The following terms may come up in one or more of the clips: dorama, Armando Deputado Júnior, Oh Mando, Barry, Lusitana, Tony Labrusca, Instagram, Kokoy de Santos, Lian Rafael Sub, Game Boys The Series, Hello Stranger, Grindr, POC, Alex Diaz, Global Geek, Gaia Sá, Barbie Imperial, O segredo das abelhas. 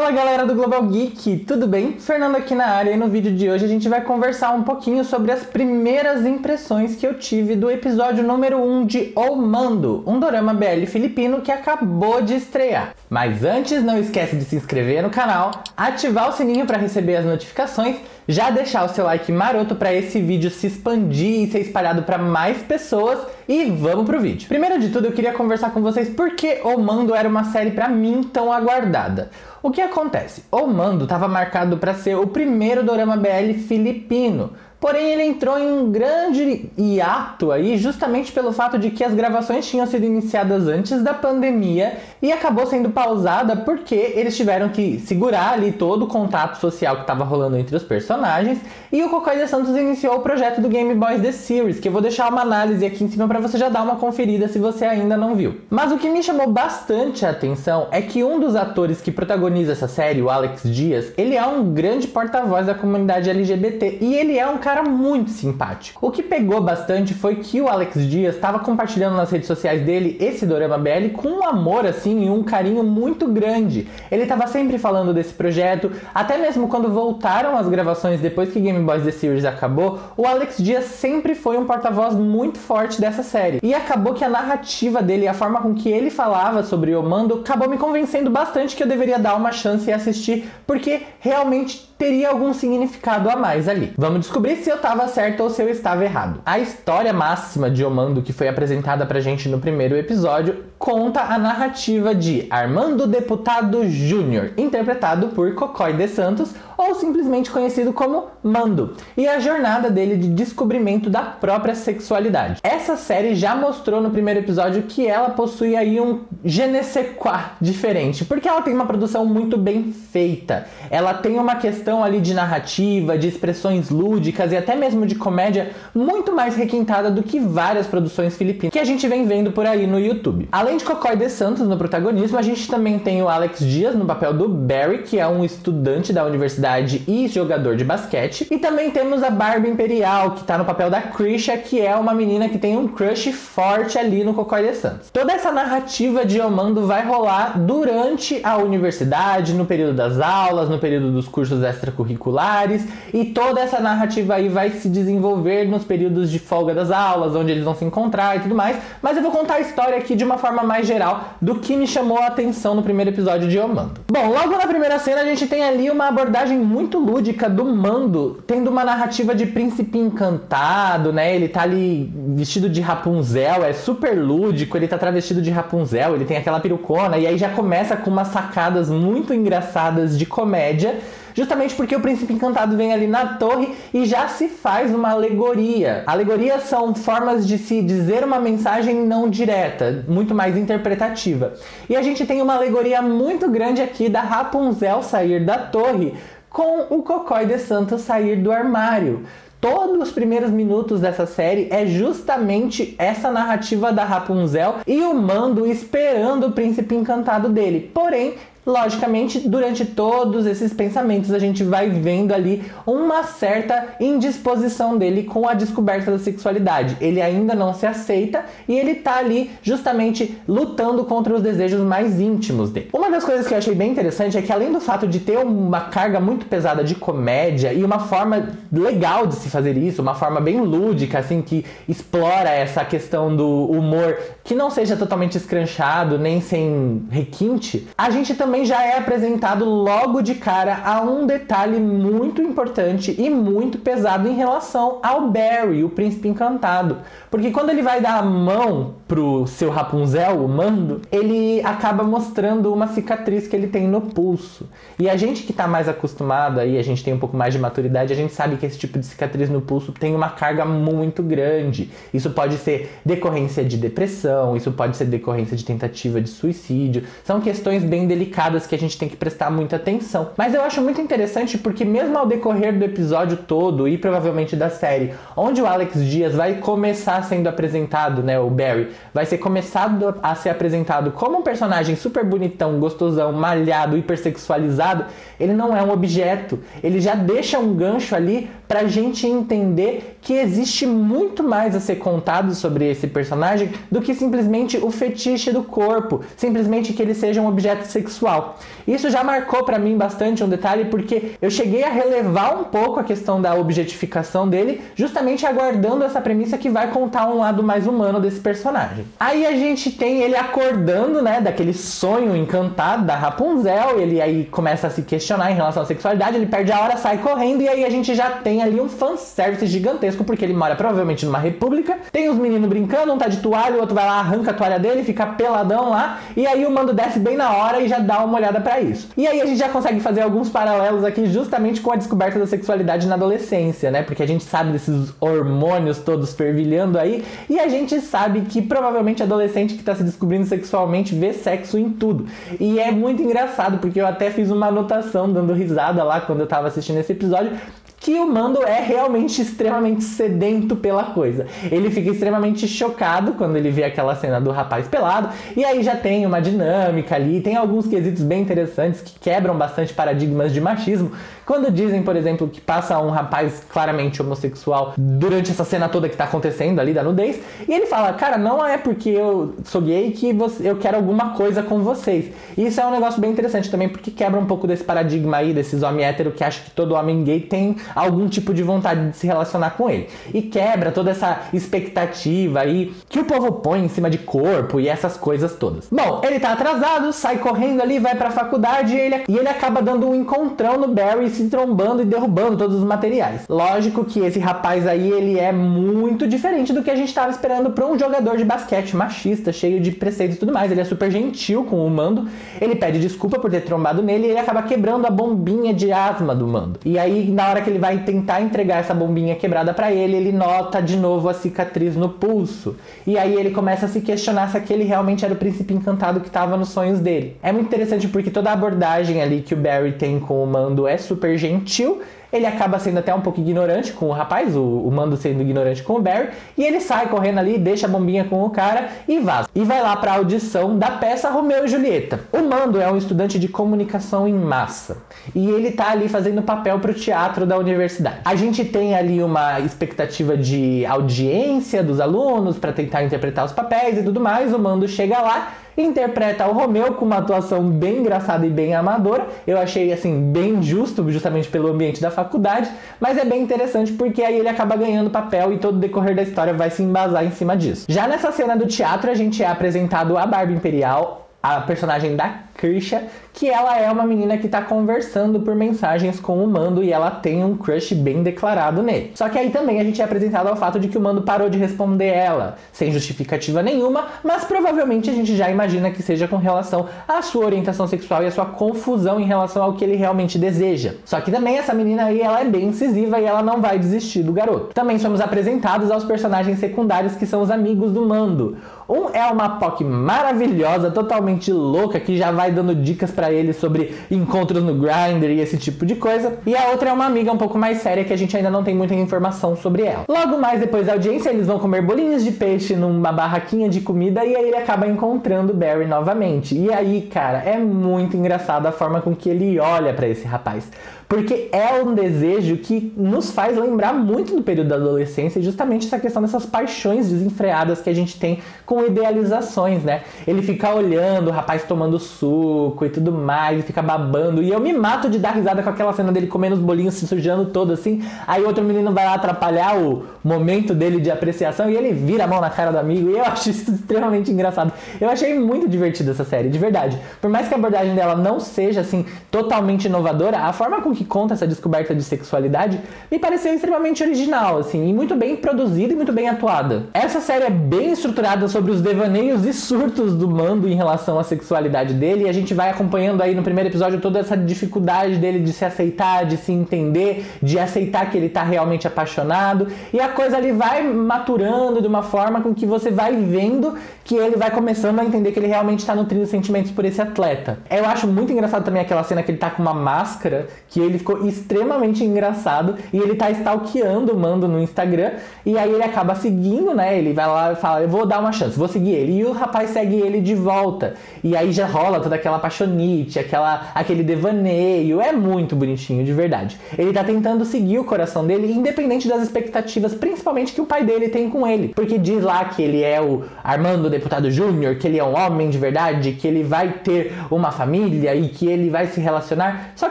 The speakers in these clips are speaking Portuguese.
Fala galera do Global Geek, tudo bem? Fernando aqui na área e no vídeo de hoje a gente vai conversar um pouquinho sobre as primeiras impressões que eu tive do episódio número 1 de Oh Mando, um dorama BL filipino que acabou de estrear. Mas antes, não esquece de se inscrever no canal, ativar o sininho para receber as notificações, já deixar o seu like maroto para esse vídeo se expandir e ser espalhado para mais pessoas. E vamos pro vídeo. Primeiro de tudo, eu queria conversar com vocês por que Oh Mando era uma série pra mim tão aguardada. O que acontece? Oh Mando estava marcado para ser o primeiro dorama BL filipino. Porém, ele entrou em um grande hiato aí, justamente pelo fato de que as gravações tinham sido iniciadas antes da pandemia e acabou sendo pausada porque eles tiveram que segurar ali todo o contato social que estava rolando entre os personagens. E o Kokoy de Santos iniciou o projeto do Game Boys The Series, que eu vou deixar uma análise aqui em cima para você já dar uma conferida se você ainda não viu. Mas o que me chamou bastante a atenção é que um dos atores que protagoniza essa série, o Alex Diaz, ele é um grande porta-voz da comunidade LGBT e ele é um cara muito simpático. O que pegou bastante foi que o Alex Diaz estava compartilhando nas redes sociais dele esse dorama BL com um amor assim e um carinho muito grande. Ele estava sempre falando desse projeto, até mesmo quando voltaram as gravações depois que Game Boys The Series acabou, o Alex Diaz sempre foi um porta-voz muito forte dessa série. E acabou que a narrativa dele, a forma com que ele falava sobre Oh Mando, acabou me convencendo bastante que eu deveria dar uma chance e assistir, porque realmente teria algum significado a mais ali. Vamos descobrir se eu estava certo ou se eu estava errado. A história máxima de Oh Mando, que foi apresentada pra gente no primeiro episódio, conta a narrativa de Armando Deputado Júnior, interpretado por Kokoy de Santos, ou simplesmente conhecido como Mando, e a jornada dele de descobrimento da própria sexualidade. Essa série já mostrou no primeiro episódio que ela possui aí um je ne sais quoi diferente, porque ela tem uma produção muito bem feita. Ela tem uma questão ali de narrativa, de expressões lúdicas e até mesmo de comédia muito mais requintada do que várias produções filipinas que a gente vem vendo por aí no YouTube. Além de Kokoy de Santos no protagonismo, a gente também tem o Alex Diaz no papel do Barry, que é um estudante da universidade e jogador de basquete. E também temos a Barbie Imperial, que tá no papel da Krisha, que é uma menina que tem um crush forte ali no Kokoy de Santos. Toda essa narrativa de Oh Mando vai rolar durante a universidade, no período das aulas, no período dos cursos extracurriculares, e toda essa narrativa aí vai se desenvolver nos períodos de folga das aulas, onde eles vão se encontrar e tudo mais, mas eu vou contar a história aqui de uma forma mais geral do que me chamou a atenção no primeiro episódio de Oh Mando. Bom, logo na primeira cena a gente tem ali uma abordagem muito lúdica do Mando, tendo uma narrativa de príncipe encantado, né? Ele tá ali vestido de Rapunzel, é super lúdico, ele tá travestido de Rapunzel, ele tem aquela perucona, e aí já começa com umas sacadas muito engraçadas de comédia, justamente porque o príncipe encantado vem ali na torre e já se faz uma alegoria. Alegorias são formas de se dizer uma mensagem não direta, muito mais interpretativa. E a gente tem uma alegoria muito grande aqui da Rapunzel sair da torre com o Kokoy de Santos sair do armário. Todos os primeiros minutos dessa série é justamente essa narrativa da Rapunzel e o Mando esperando o príncipe encantado dele. Porém, logicamente, durante todos esses pensamentos a gente vai vendo ali uma certa indisposição dele com a descoberta da sexualidade. Ele ainda não se aceita e ele tá ali justamente lutando contra os desejos mais íntimos dele. Uma das coisas que eu achei bem interessante é que, além do fato de ter uma carga muito pesada de comédia e uma forma legal de se fazer isso, uma forma bem lúdica, assim, que explora essa questão do humor que não seja totalmente escranchado, nem sem requinte, a gente também já é apresentado logo de cara a um detalhe muito importante e muito pesado em relação ao Barry, o príncipe encantado. Porque quando ele vai dar a mão pro seu Rapunzel, o Mando, ele acaba mostrando uma cicatriz que ele tem no pulso. E a gente que tá mais acostumado aí, a gente tem um pouco mais de maturidade, a gente sabe que esse tipo de cicatriz no pulso tem uma carga muito grande. Isso pode ser decorrência de depressão, isso pode ser decorrência de tentativa de suicídio. São questões bem delicadas que a gente tem que prestar muita atenção. Mas eu acho muito interessante porque, mesmo ao decorrer do episódio todo e provavelmente da série, onde o Alex Diaz vai começar sendo apresentado, né, o Barry, vai ser começado a ser apresentado como um personagem super bonitão, gostosão, malhado, hipersexualizado, ele não é um objeto. Ele já deixa um gancho ali pra gente entender que existe muito mais a ser contado sobre esse personagem do que simplesmente o fetiche do corpo, simplesmente que ele seja um objeto sexual. Isso já marcou pra mim bastante um detalhe, porque eu cheguei a relevar um pouco a questão da objetificação dele, justamente aguardando essa premissa que vai contar um lado mais humano desse personagem. Aí a gente tem ele acordando, né, daquele sonho encantado da Rapunzel, ele aí começa a se questionar em relação à sexualidade, ele perde a hora, sai correndo, e aí a gente já tem ali um fanservice gigantesco, porque ele mora provavelmente numa república, tem os meninos brincando, um tá de toalha, o outro vai lá, arranca a toalha dele, fica peladão lá, e aí o Mando desce bem na hora e já dá uma olhada pra isso. E aí a gente já consegue fazer alguns paralelos aqui justamente com a descoberta da sexualidade na adolescência, né, porque a gente sabe desses hormônios todos fervilhando aí, e a gente sabe que provavelmente adolescente que tá se descobrindo sexualmente vê sexo em tudo. E é muito engraçado, porque eu até fiz uma anotação dando risada lá quando eu tava assistindo esse episódio, que o Mando é realmente extremamente sedento pela coisa. Ele fica extremamente chocado quando ele vê aquela cena do rapaz pelado, e aí já tem uma dinâmica ali, tem alguns quesitos bem interessantes que quebram bastante paradigmas de machismo. Quando dizem, por exemplo, que passa um rapaz claramente homossexual durante essa cena toda que tá acontecendo ali da nudez, e ele fala, cara, não é porque eu sou gay que eu quero alguma coisa com vocês. E isso é um negócio bem interessante também, porque quebra um pouco desse paradigma aí, desses homens héteros que acham que todo homem gay tem algum tipo de vontade de se relacionar com ele. E quebra toda essa expectativa aí que o povo põe em cima de corpo e essas coisas todas. Bom, ele tá atrasado, sai correndo ali, vai pra faculdade e ele acaba dando um encontrão no Barry, se trombando e derrubando todos os materiais. Lógico que esse rapaz aí, ele é muito diferente do que a gente tava esperando pra um jogador de basquete machista, cheio de preceitos e tudo mais. Ele é super gentil com o Mando, ele pede desculpa por ter trombado nele e ele acaba quebrando a bombinha de asma do Mando. E aí, na hora que ele vai tentar entregar essa bombinha quebrada pra ele, ele nota de novo a cicatriz no pulso. E aí ele começa a se questionar se aquele realmente era o príncipe encantado que tava nos sonhos dele. É muito interessante porque toda a abordagem ali que o Barry tem com o Mando é super gentil. Ele acaba sendo até um pouco ignorante com o rapaz, o Mando sendo ignorante com o Barry, e ele sai correndo ali, deixa a bombinha com o cara e vaza. E vai lá pra audição da peça Romeu e Julieta. O Mando é um estudante de comunicação em massa, e ele tá ali fazendo papel pro teatro da universidade. A gente tem ali uma expectativa de audiência dos alunos pra tentar interpretar os papéis e tudo mais. O Mando chega lá, interpreta o Romeu com uma atuação bem engraçada e bem amadora. Eu achei, assim, bem justo, justamente pelo ambiente da faculdade, mas é bem interessante porque aí ele acaba ganhando papel e todo o decorrer da história vai se embasar em cima disso. Já nessa cena do teatro, a gente é apresentado a Barbie Imperial, a personagem da Krisha, que ela é uma menina que tá conversando por mensagens com o Mando e ela tem um crush bem declarado nele. Só que aí também a gente é apresentado ao fato de que o Mando parou de responder ela, sem justificativa nenhuma, mas provavelmente a gente já imagina que seja com relação à sua orientação sexual e à sua confusão em relação ao que ele realmente deseja. Só que também essa menina aí, ela é bem incisiva e ela não vai desistir do garoto. Também somos apresentados aos personagens secundários que são os amigos do Mando. Um é uma POC maravilhosa, totalmente louca, que já vai dando dicas pra ele sobre encontros no Grindr e esse tipo de coisa. E a outra é uma amiga um pouco mais séria que a gente ainda não tem muita informação sobre ela. Logo mais depois da audiência, eles vão comer bolinhos de peixe numa barraquinha de comida e aí ele acaba encontrando o Barry novamente. E aí, cara, é muito engraçado a forma com que ele olha pra esse rapaz, porque é um desejo que nos faz lembrar muito do período da adolescência e justamente essa questão dessas paixões desenfreadas que a gente tem com idealizações, né? Ele fica olhando o rapaz tomando suco e tudo mais, e fica babando, e eu me mato de dar risada com aquela cena dele comendo os bolinhos, se sujando todo assim, aí outro menino vai lá atrapalhar o momento dele de apreciação e ele vira a mão na cara do amigo, e eu acho isso extremamente engraçado. Eu achei muito divertida essa série, de verdade. Por mais que a abordagem dela não seja, assim, totalmente inovadora, a forma com que conta essa descoberta de sexualidade me pareceu extremamente original, assim, e muito bem produzida e muito bem atuada. Essa série é bem estruturada sobre os devaneios e surtos do Mando em relação à sexualidade dele, e a gente vai acompanhando aí no primeiro episódio toda essa dificuldade dele de se aceitar, de se entender, de aceitar que ele tá realmente apaixonado, e a coisa ali vai maturando de uma forma com que você vai vendo que ele vai começando a entender que ele realmente tá nutrindo sentimentos por esse atleta. Eu acho muito engraçado também aquela cena que ele tá com uma máscara, que ele ficou extremamente engraçado, e ele tá stalkeando o Mando no Instagram, e aí ele acaba seguindo, né, ele vai lá e fala, eu vou dar uma chance, vou seguir ele, e o rapaz segue ele de volta, e aí já rola toda aquela apaixonite, aquele devaneio, é muito bonitinho, de verdade. Ele tá tentando seguir o coração dele, independente das expectativas, principalmente que o pai dele tem com ele, porque diz lá que ele é o Armando Deputado Júnior, que ele é um homem de verdade, que ele vai ter uma família e que ele vai se relacionar. Só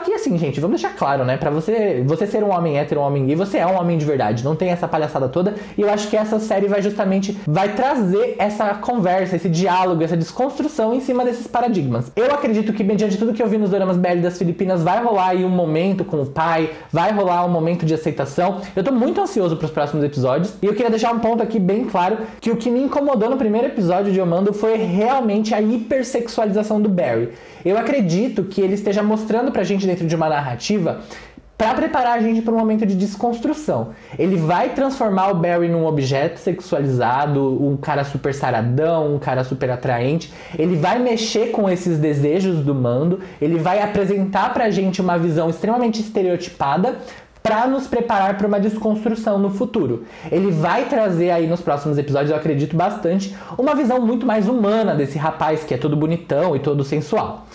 que assim, gente, vamos deixar claro, né, pra você ser um homem hétero, um homem gay, você é um homem de verdade, não tem essa palhaçada toda, e eu acho que essa série vai justamente, vai trazer essa conversa, esse diálogo, essa desconstrução em cima desses paradigmas. Eu acredito que, mediante tudo que eu vi nos doramas BL das Filipinas, vai rolar aí um momento com o pai, vai rolar um momento de aceitação. Eu tô muito ansioso pros próximos episódios, e eu queria deixar um ponto aqui bem claro, que o que me incomodou no primeiro episódio de Oh Mando foi realmente a hipersexualização do Barry. Eu acredito que ele esteja mostrando pra gente dentro de uma narrativa para preparar a gente para um momento de desconstrução. Ele vai transformar o Barry num objeto sexualizado, um cara super saradão, um cara super atraente. Ele vai mexer com esses desejos do Mando, ele vai apresentar pra gente uma visão extremamente estereotipada, para nos preparar para uma desconstrução no futuro. Ele vai trazer aí nos próximos episódios, eu acredito bastante, uma visão muito mais humana desse rapaz que é todo bonitão e todo sensual.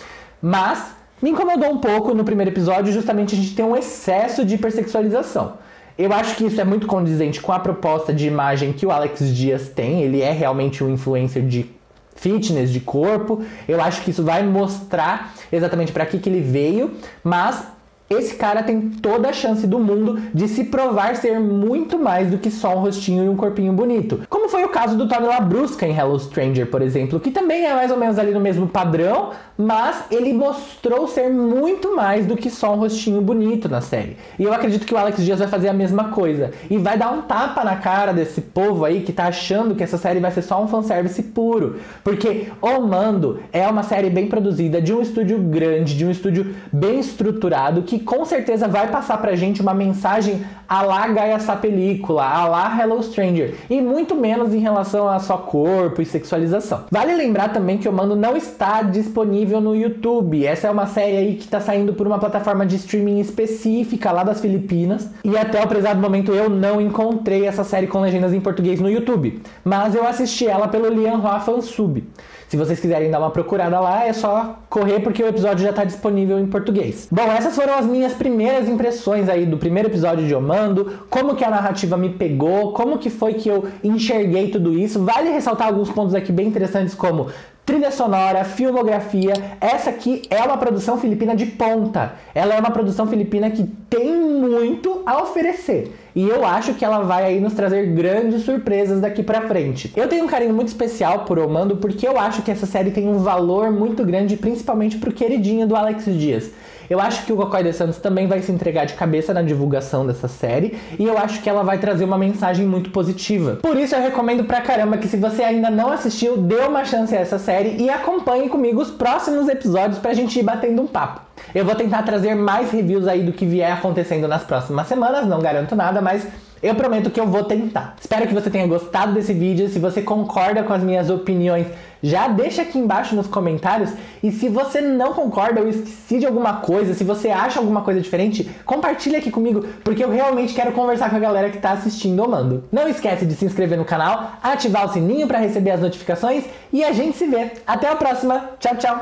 Mas me incomodou um pouco no primeiro episódio justamente a gente ter um excesso de hipersexualização. Eu acho que isso é muito condizente com a proposta de imagem que o Alex Diaz tem, ele é realmente um influencer de fitness, de corpo. Eu acho que isso vai mostrar exatamente para que ele veio, mas esse cara tem toda a chance do mundo de se provar ser muito mais do que só um rostinho e um corpinho bonito. Como foi o caso do Tony Labrusca em Hello Stranger, por exemplo, que também é mais ou menos ali no mesmo padrão, mas ele mostrou ser muito mais do que só um rostinho bonito na série. E eu acredito que o Alex Diaz vai fazer a mesma coisa. E vai dar um tapa na cara desse povo aí que tá achando que essa série vai ser só um fanservice puro. Porque Oh Mando é uma série bem produzida, de um estúdio grande, de um estúdio bem estruturado, que com certeza vai passar pra gente uma mensagem à la Gaia Sá película, à la Hello Stranger, e muito menos em relação a só corpo e sexualização. Vale lembrar também que o Mando não está disponível no YouTube. Essa é uma série aí que tá saindo por uma plataforma de streaming específica lá das Filipinas, e até o prezado momento eu não encontrei essa série com legendas em português no YouTube, mas eu assisti ela pelo Lian Rafael Sub. Se vocês quiserem dar uma procurada lá, é só correr porque o episódio já tá disponível em português. Bom, essas foram as minhas primeiras impressões aí do primeiro episódio de Oh Mando, como que a narrativa me pegou, como que foi que eu enxerguei tudo isso. Vale ressaltar alguns pontos aqui bem interessantes, como trilha sonora, filmografia. Essa aqui é uma produção filipina de ponta. Ela é uma produção filipina que tem muito a oferecer. E eu acho que ela vai aí nos trazer grandes surpresas daqui pra frente. Eu tenho um carinho muito especial por Oh Mando, porque eu acho que essa série tem um valor muito grande, principalmente pro queridinho do Alex Diaz. Eu acho que o Kokoy de Santos também vai se entregar de cabeça na divulgação dessa série, e eu acho que ela vai trazer uma mensagem muito positiva. Por isso eu recomendo pra caramba que, se você ainda não assistiu, dê uma chance a essa série e acompanhe comigo os próximos episódios pra gente ir batendo um papo. Eu vou tentar trazer mais reviews aí do que vier acontecendo nas próximas semanas, não garanto nada, mas eu prometo que eu vou tentar. Espero que você tenha gostado desse vídeo. Se você concorda com as minhas opiniões, já deixa aqui embaixo nos comentários. E se você não concorda ou esqueci de alguma coisa, se você acha alguma coisa diferente, compartilha aqui comigo, porque eu realmente quero conversar com a galera que tá assistindo Oh Mando. Não esquece de se inscrever no canal, ativar o sininho para receber as notificações, e a gente se vê. Até a próxima. Tchau, tchau.